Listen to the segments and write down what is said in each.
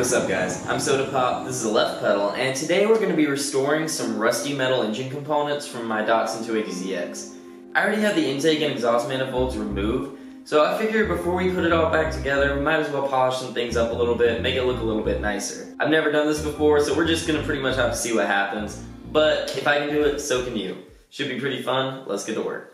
what's up guys, I'm Soda Pop, this is The Left Pedal, and today we're going to be restoring some rusty metal engine components from my Datsun 280ZX. I already have the intake and exhaust manifolds removed, so I figured before we put it all back together, we might as well polish some things up a little bit, make it look a little bit nicer. I've never done this before, so we're just going to pretty much have to see what happens, but if I can do it, so can you. Should be pretty fun, let's get to work.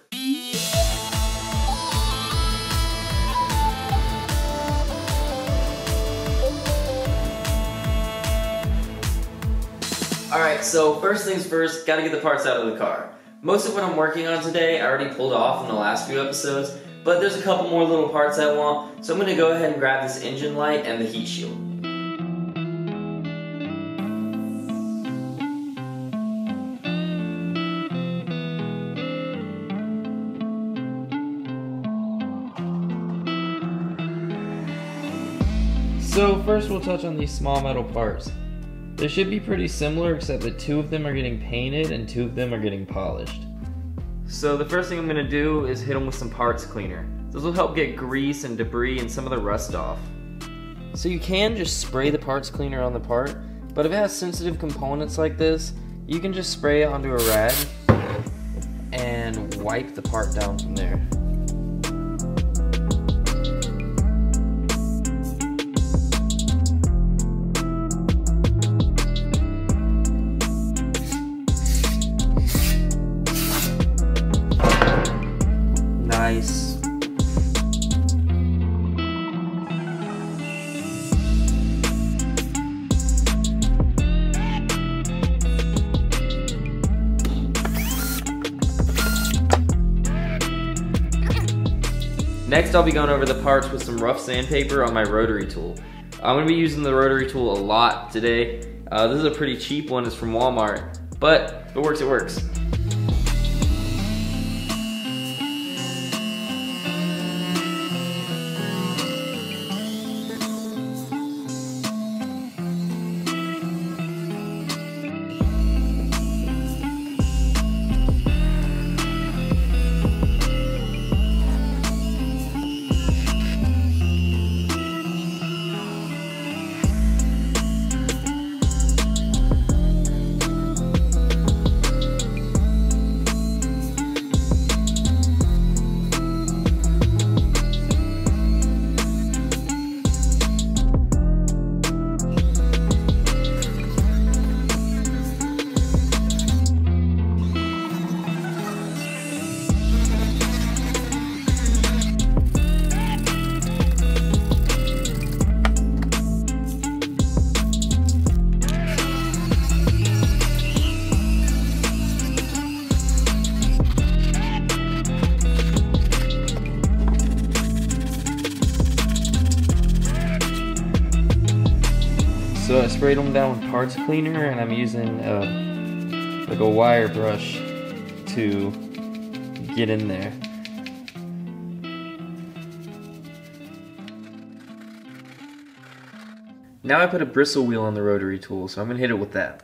Alright, so first things first, gotta get the parts out of the car. Most of what I'm working on today I already pulled off in the last few episodes, but there's a couple more little parts I want, so I'm gonna go ahead and grab this engine light and the heat shield. So first we'll touch on these small metal parts. They should be pretty similar except that two of them are getting painted and two of them are getting polished. So the first thing I'm going to do is hit them with some parts cleaner. This will help get grease and debris and some of the rust off. So you can just spray the parts cleaner on the part, but if it has sensitive components like this, you can just spray it onto a rag and wipe the part down from there. Nice. Next, I'll be going over the parts with some rough sandpaper on my rotary tool. I'm going to be using the rotary tool a lot today. This is a pretty cheap one, it's from Walmart, but if it works, it works. So I sprayed them down with parts cleaner, and I'm using like a wire brush to get in there. Now I put a bristle wheel on the rotary tool, so I'm going to hit it with that.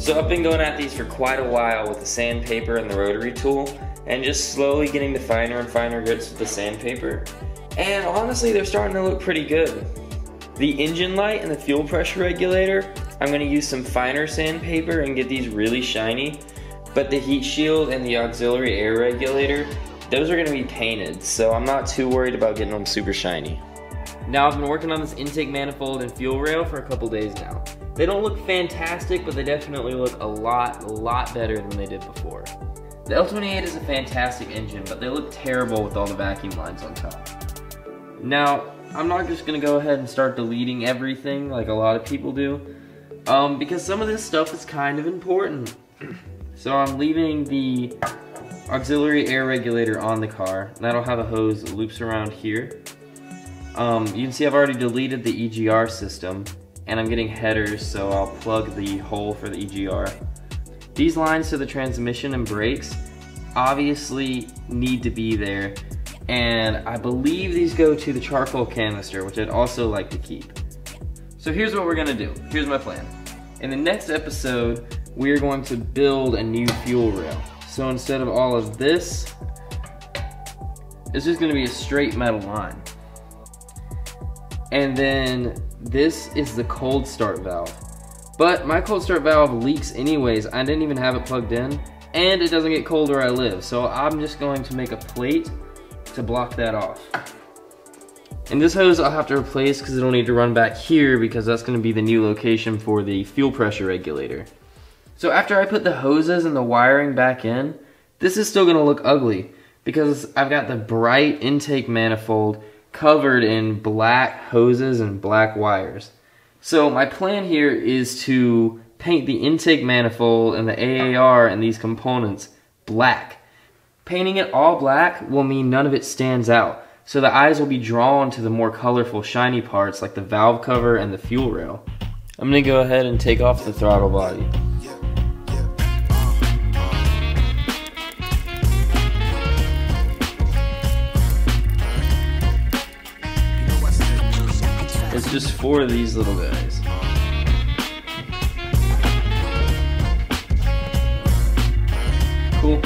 So I've been going at these for quite a while with the sandpaper and the rotary tool, and just slowly getting the finer and finer grits with the sandpaper. And honestly, they're starting to look pretty good. The engine light and the fuel pressure regulator, I'm going to use some finer sandpaper and get these really shiny. But the heat shield and the auxiliary air regulator, those are going to be painted, so I'm not too worried about getting them super shiny. Now I've been working on this intake manifold and fuel rail for a couple days now. They don't look fantastic, but they definitely look a lot better than they did before. The L28 is a fantastic engine, but they look terrible with all the vacuum lines on top. Now, I'm not just gonna go ahead and start deleting everything like a lot of people do, because some of this stuff is kind of important. So I'm leaving the auxiliary air regulator on the car. That'll have a hose that loops around here. You can see I've already deleted the EGR system, and I'm getting headers, so I'll plug the hole for the EGR. These lines to the transmission and brakes obviously need to be there, and I believe these go to the charcoal canister, which I'd also like to keep. So here's what we're gonna do. Here's my plan. In the next episode, we're going to build a new fuel rail. So instead of all of this, it's just gonna be a straight metal line. And then this is the cold start valve. But my cold start valve leaks anyways. I didn't even have it plugged in, and it doesn't get cold where I live. So I'm just going to make a plate to block that off. And this hose I'll have to replace because it'll need to run back here because that's gonna be the new location for the fuel pressure regulator. So after I put the hoses and the wiring back in, this is still gonna look ugly because I've got the bright intake manifold covered in black hoses and black wires. So my plan here is to paint the intake manifold and the AAR and these components black. Painting it all black will mean none of it stands out, so the eyes will be drawn to the more colorful shiny parts like the valve cover and the fuel rail. I'm gonna go ahead and take off the throttle body. It's just for these little guys. Cool.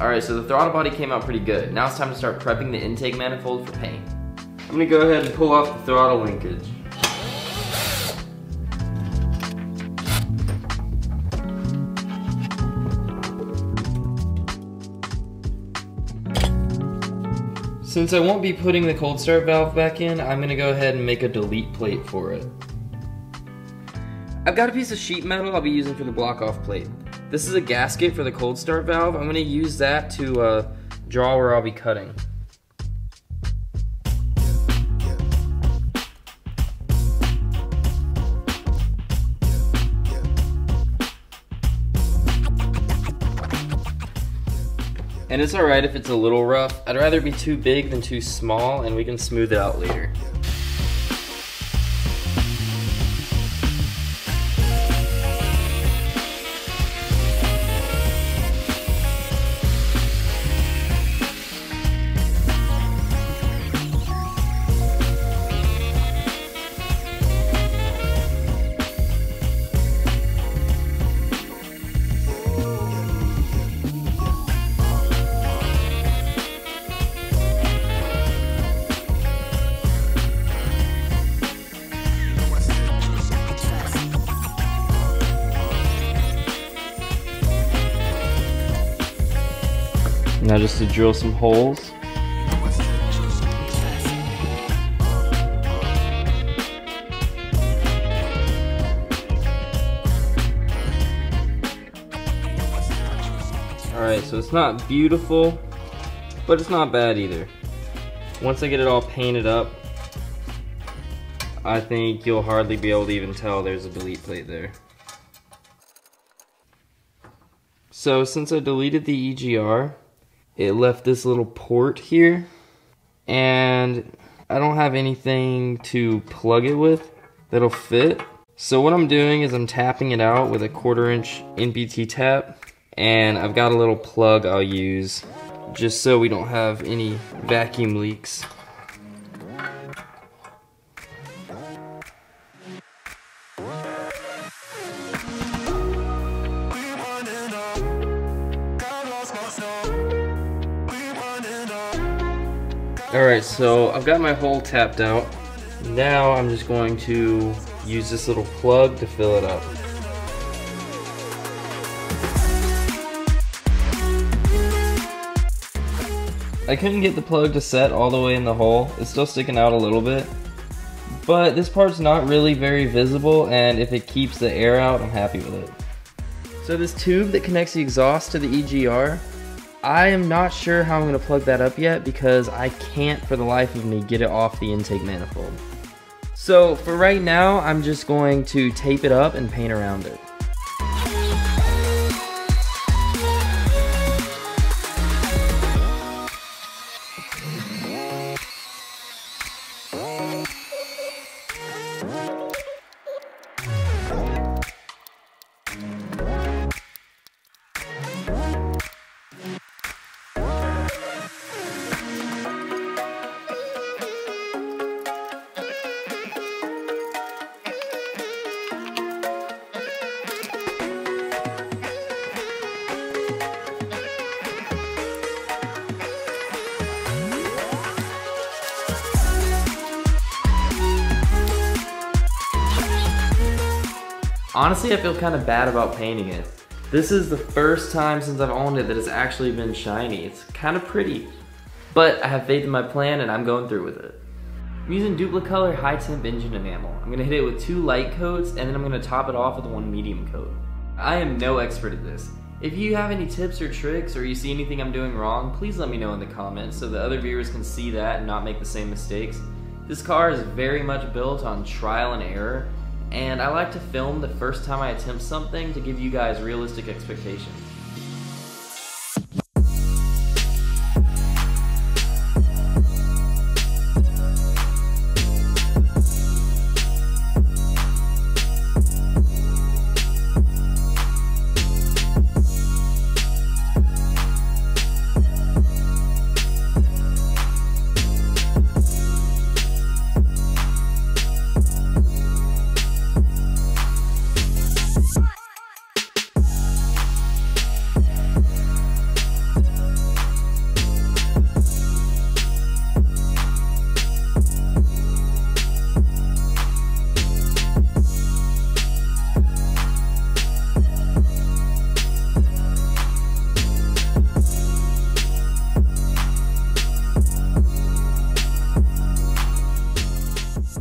Alright, so the throttle body came out pretty good. Now it's time to start prepping the intake manifold for paint. I'm gonna go ahead and pull off the throttle linkage. Since I won't be putting the cold start valve back in, I'm gonna go ahead and make a delete plate for it. I've got a piece of sheet metal I'll be using for the block off plate. This is a gasket for the cold start valve. I'm gonna use that to draw where I'll be cutting. And it's alright if it's a little rough. I'd rather be too big than too small, and we can smooth it out later. Now just to drill some holes. Alright, so it's not beautiful, but it's not bad either. Once I get it all painted up, I think you'll hardly be able to even tell there's a delete plate there. So since I deleted the EGR, it left this little port here, and I don't have anything to plug it with that'll fit. So what I'm doing is I'm tapping it out with a 1/4" NPT tap, and I've got a little plug I'll use just so we don't have any vacuum leaks. Alright, so I've got my hole tapped out. Now I'm just going to use this little plug to fill it up. I couldn't get the plug to set all the way in the hole. It's still sticking out a little bit. But this part's not really very visible, and if it keeps the air out, I'm happy with it. So this tube that connects the exhaust to the EGR, I am not sure how I'm going to plug that up yet because I can't for the life of me get it off the intake manifold. So for right now, I'm just going to tape it up and paint around it. Honestly, I feel kind of bad about painting it. This is the first time since I've owned it that it's actually been shiny. It's kind of pretty, but I have faith in my plan and I'm going through with it. I'm using Duplicolor High Temp Engine Enamel. I'm gonna hit it with 2 light coats and then I'm gonna top it off with 1 medium coat. I am no expert at this. If you have any tips or tricks or you see anything I'm doing wrong, please let me know in the comments so the other viewers can see that and not make the same mistakes. This car is very much built on trial and error, and I like to film the first time I attempt something to give you guys realistic expectations.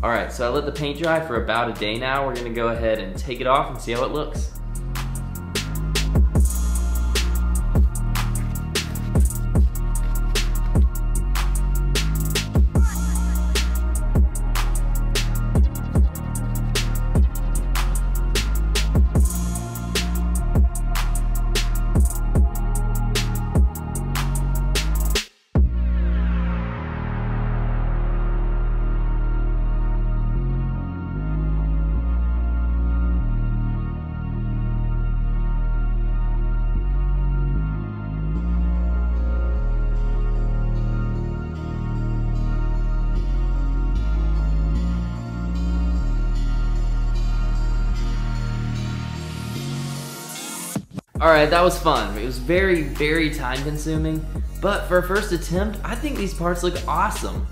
Alright, so I let the paint dry for about a day now. We're gonna go ahead and take it off and see how it looks. Alright, that was fun. It was very, very time consuming, but for a first attempt, I think these parts look awesome.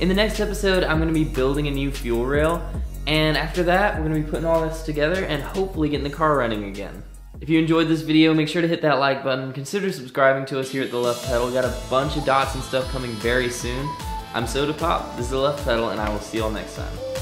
In the next episode, I'm going to be building a new fuel rail, and after that, we're going to be putting all this together and hopefully getting the car running again. If you enjoyed this video, make sure to hit that like button. Consider subscribing to us here at The Left Pedal. We've got a bunch of Datsun stuff coming very soon. I'm Soda Pop, this is The Left Pedal, and I will see y'all next time.